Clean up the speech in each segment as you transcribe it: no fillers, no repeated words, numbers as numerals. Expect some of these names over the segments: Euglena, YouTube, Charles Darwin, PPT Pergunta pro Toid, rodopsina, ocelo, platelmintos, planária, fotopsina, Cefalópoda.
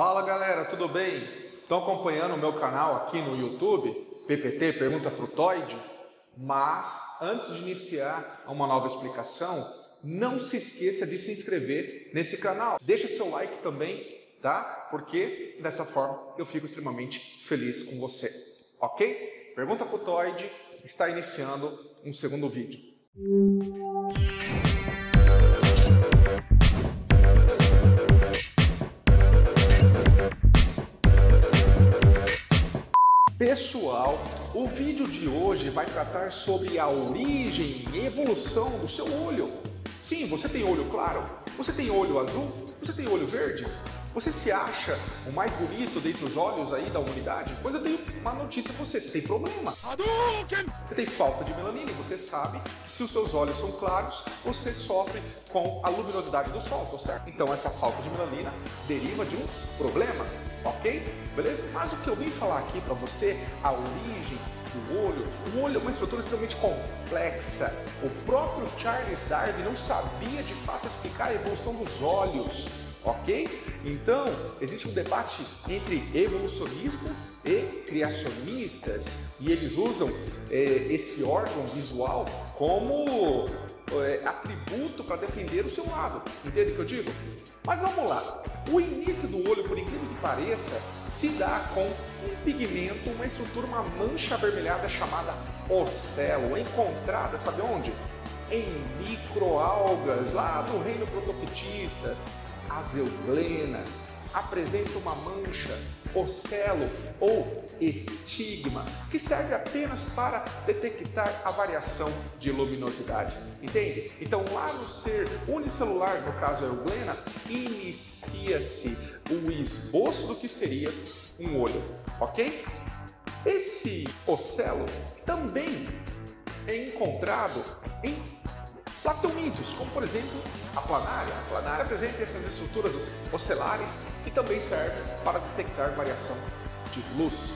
Fala galera, tudo bem? Estão acompanhando o meu canal aqui no YouTube, PPT Pergunta pro Toid? Mas, antes de iniciar uma nova explicação, não se esqueça de se inscrever nesse canal. Deixa seu like também, tá? Porque dessa forma eu fico extremamente feliz com você, ok? Pergunta pro Toid está iniciando um segundo vídeo. Pessoal, o vídeo de hoje vai tratar sobre a origem e evolução do seu olho. Sim, você tem olho claro, você tem olho azul, você tem olho verde. Você se acha o mais bonito dentre os olhos aí da humanidade? Pois eu tenho uma notícia pra você, você tem problema. Você tem falta de melanina e você sabe que se os seus olhos são claros, você sofre com a luminosidade do sol, tá certo? Então essa falta de melanina deriva de um problema. Ok? Beleza? Mas o que eu vim falar aqui para você, a origem do olho, o olho é uma estrutura extremamente complexa. O próprio Charles Darwin não sabia de fato explicar a evolução dos olhos, ok? Então, existe um debate entre evolucionistas e criacionistas e eles usam esse órgão visual como atributo para defender o seu lado. Entende o que eu digo? Mas vamos lá. O início do olho, por incrível que pareça, se dá com um pigmento, uma estrutura, uma mancha avermelhada chamada ocelo, encontrada, sabe onde? Em microalgas, lá do reino protofitistas. As euglenas apresentam uma mancha, ocelo ou estigma, que serve apenas para detectar a variação de luminosidade, entende? Então lá no ser unicelular, no caso a euglena, inicia-se o esboço do que seria um olho, ok? Esse ocelo também é encontrado em platelmintos, como por exemplo a planária. A planária apresenta essas estruturas ocelares que também servem para detectar variação de luz.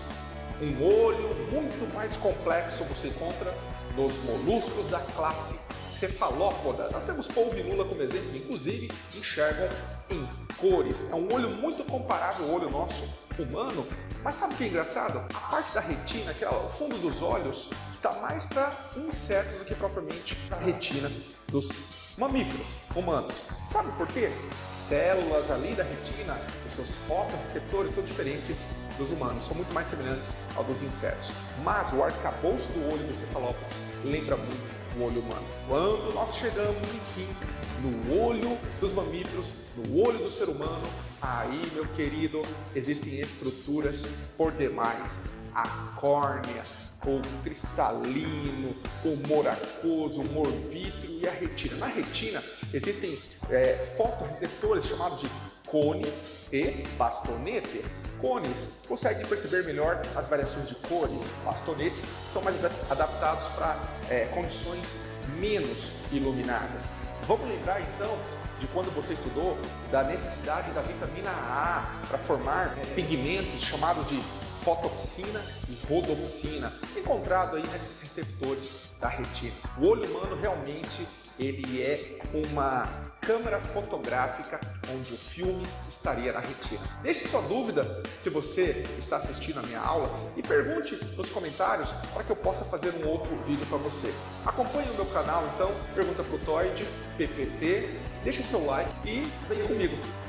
Um olho muito mais complexo você encontra nos moluscos da classe Cefalópoda. Nós temos polvo e lula como exemplo, inclusive enxergam em cores. É um olho muito comparável ao olho nosso humano, mas sabe o que é engraçado? A parte da retina, aquela, o fundo dos olhos, está mais para insetos do que propriamente para a retina dos mamíferos humanos. Sabe por quê? Células ali da retina, os seus fotorreceptores são diferentes dos humanos, são muito mais semelhantes ao dos insetos. Mas o arcabouço do olho dos cefalópodos lembra muito o olho humano. Quando nós chegamos, enfim, no olho dos mamíferos, no olho do ser humano, aí, meu querido, existem estruturas por demais. A córnea, o cristalino, o moracoso, o morvítreo e a retina. Na retina existem fotorreceptores chamados de cones e bastonetes. Cones conseguem perceber melhor as variações de cores, bastonetes são mais adaptados para condições menos iluminadas. Vamos lembrar então de quando você estudou da necessidade da vitamina A para formar pigmentos chamados de fotopsina e rodopsina, encontrado aí nesses receptores da retina. O olho humano realmente ele é uma câmera fotográfica onde o filme estaria na retina. Deixe sua dúvida se você está assistindo a minha aula e pergunte nos comentários para que eu possa fazer um outro vídeo para você. Acompanhe o meu canal então, Pergunta pro Toid, PPT, deixe seu like e venha comigo.